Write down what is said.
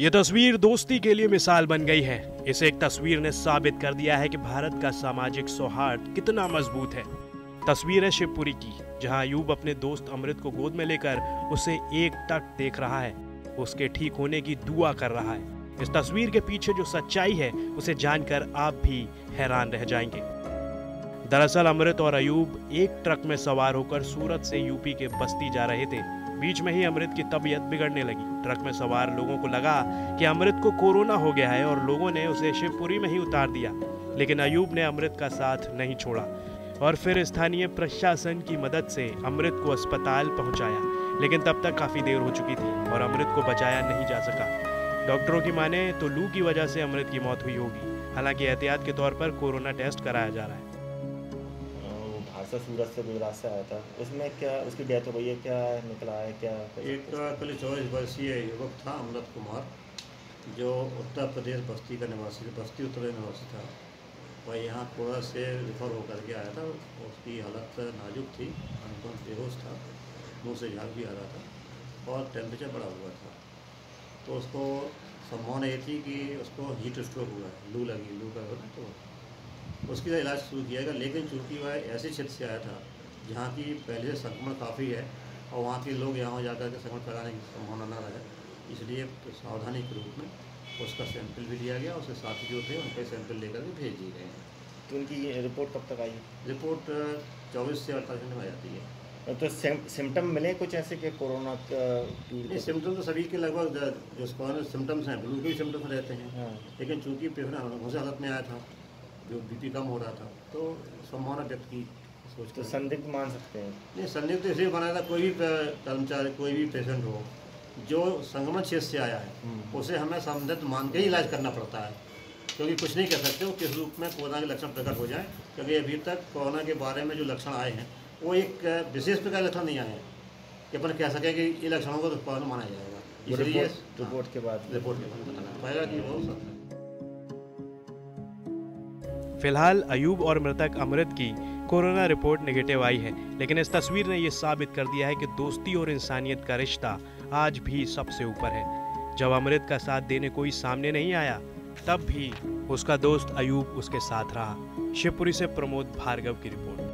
ये तस्वीर दोस्ती के लिए मिसाल बन गई है। इस एक तस्वीर ने साबित कर दिया है कि भारत का सामाजिक सौहार्द कितना मजबूत है। तस्वीर है शिवपुरी की, जहां अयूब अपने दोस्त अमृत को गोद में लेकर उसे एक टक देख रहा है, उसके ठीक होने की दुआ कर रहा है। इस तस्वीर के पीछे जो सच्चाई है उसे जानकर आप भी हैरान रह जाएंगे। दरअसल अमृत और अयूब एक ट्रक में सवार होकर सूरत से यूपी के बस्ती जा रहे थे। बीच में ही अमृत की तबीयत बिगड़ने लगी। ट्रक में सवार लोगों को लगा कि अमृत को कोरोना हो गया है और लोगों ने उसे शिवपुरी में ही उतार दिया, लेकिन अयूब ने अमृत का साथ नहीं छोड़ा और फिर स्थानीय प्रशासन की मदद से अमृत को अस्पताल पहुंचाया, लेकिन तब तक काफ़ी देर हो चुकी थी और अमृत को बचाया नहीं जा सका। डॉक्टरों की माने तो लू की वजह से अमृत की मौत हुई होगी। हालांकि एहतियात के तौर पर कोरोना टेस्ट कराया जा रहा है। सूरत से गुजरात से आया था, उसमें क्या उसकी डेथ हो गई है, क्या निकला है, क्या एक कल 24 वर्षीय युवक था अमृत कुमार, जो उत्तर प्रदेश बस्ती का निवासी, बस्ती उत्तर प्रदेश निवासी था। वह यहाँ कोड़ा से रिफर होकर के आया था। उसकी हालत नाजुक थी, अनुपम बेहोश था, मुँह से झाग भी आ रहा था और टेम्परेचर बढ़ा हुआ था। तो उसको संभावना ये थी कि उसको हीट स्ट्रोक हुआ है, लू लगी, लू का होना तो उसके लिए इलाज शुरू किया गया। लेकिन चूँकि वह ऐसे क्षेत्र से आया था जहाँ की पहले से संक्रमण काफ़ी है और वहाँ के लोग यहाँ जाकर के संक्रमण फैलाने की संभावना न रहे, इसलिए सावधानी के रूप में उसका सैंपल भी लिया गया। उसके साथी जो थे उनके सैंपल लेकर भी भेज दिए गए हैं। तो उनकी रिपोर्ट कब तक आई? रिपोर्ट 24 से 48 घंटे में आ जाती है। तो सिम्टम मिले कुछ ऐसे कि कोरोना के सिम्टम? तो सभी के लगभग जो सिम्टम्स हैं उनके भी सिम्टम्स रहते हैं, लेकिन चूँकि पेफर हालत में आया था, जो बीपी कम हो रहा था, तो संभावना व्यक्त की सोच तो संदिग्ध मान सकते हैं। नहीं, संदिग्ध इसलिए माना था कोई भी कर्मचारी, कोई भी पेशेंट हो जो संक्रमण क्षेत्र से आया है, उसे हमें संदिग्ध मान के ही इलाज करना पड़ता है, क्योंकि कुछ नहीं कह सकते वो किस रूप में कोरोना के लक्षण प्रकट हो जाए। क्योंकि अभी तक कोरोना के बारे में जो लक्षण आए हैं वो एक विशेष प्रकार के लक्षण नहीं आए हैं कि अपन कह सकें कि इन लक्षणों को कोरोना माना जाएगा। इसलिए रिपोर्ट के बाद बताना पाएगा कि बहुत। फिलहाल अयूब और मृतक अमृत की कोरोना रिपोर्ट नेगेटिव आई है, लेकिन इस तस्वीर ने यह साबित कर दिया है कि दोस्ती और इंसानियत का रिश्ता आज भी सबसे ऊपर है। जब अमृत का साथ देने कोई सामने नहीं आया, तब भी उसका दोस्त अयूब उसके साथ रहा। शिवपुरी से प्रमोद भार्गव की रिपोर्ट।